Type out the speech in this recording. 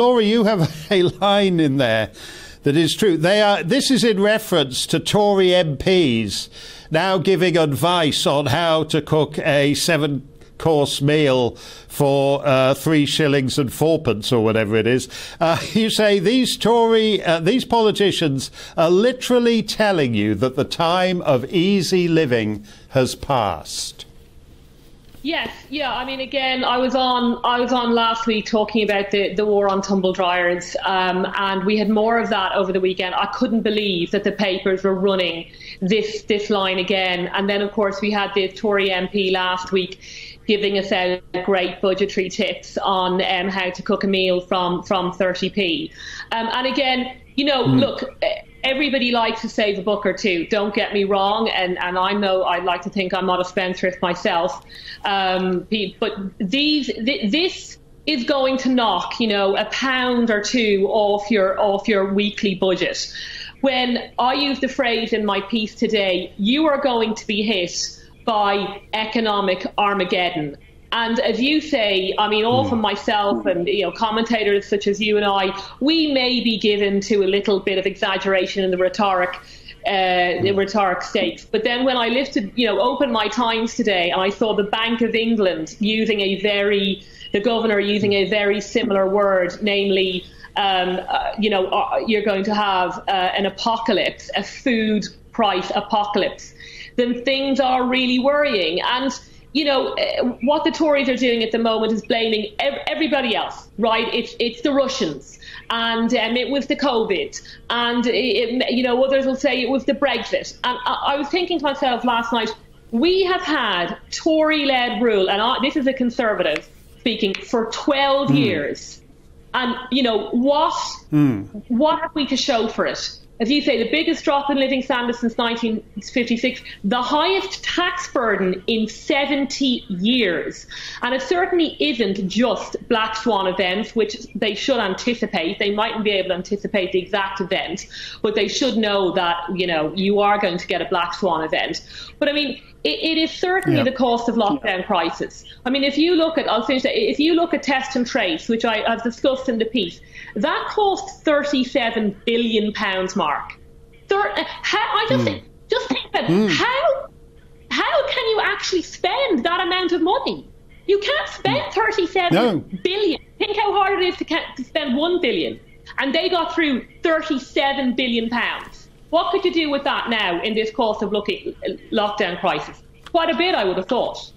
Laura, you have a line in there that is true. This is in reference to Tory MPs now giving advice on how to cook a seven-course meal for 3 shillings and 4pence or whatever it is. You say these politicians are literally telling you that the time of easy living has passed. Yes, yeah. I mean, again, I was on last week talking about the war on tumble dryers, and we had more of that over the weekend. I couldn't believe that the papers were running this line again, and then of course we had the Tory MP last week giving us out great budgetary tips on how to cook a meal from 30p, and again, you know, look. Everybody likes to save a buck or two, don't get me wrong, and I know I like to think I'm not a spendthrift myself, but this is going to knock, you know, £1 or 2 off your weekly budget. When I use the phrase in my piece today, you are going to be hit by economic Armageddon. And as you say, I mean, often myself and, you know, commentators such as you and I, we may be given to a little bit of exaggeration in the rhetoric, stakes. But then when I lifted, you know, opened my Times today and I saw the Bank of England using the governor using a very similar word, namely, you know, you're going to have an apocalypse, a food price apocalypse, then things are really worrying. And you know, what the Tories are doing at the moment is blaming everybody else, right? It's the Russians, and it was the COVID, and, you know, others will say it was the Brexit. And I was thinking to myself last night, we have had Tory-led rule, and this is a Conservative speaking, for 12 years. And, you know, what have we to show for it? As you say, the biggest drop in living standards since 1956, the highest tax burden in 70 years. And it certainly isn't just black swan events, which they should anticipate. They mightn't be able to anticipate the exact event, but they should know that, you know, you are going to get a black swan event. But I mean, it is certainly the cost of lockdown crisis. I mean, if you look at, I'll finish that, if you look at test and trace, which I've discussed in the piece, that cost £37 billion mark. Just think about how can you actually spend that amount of money? You can't spend 37 billion. Think how hard it is to spend 1 billion, and they got through £37 billion. What could you do with that now in this course of lockdown crisis? Quite a bit, I would have thought.